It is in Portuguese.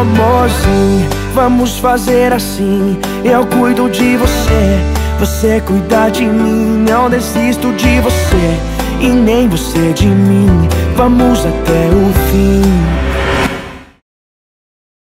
amorzinho, vamos fazer assim. Eu cuido de você, você cuida de mim. Não desisto de você e nem você de mim. Vamos até o fim.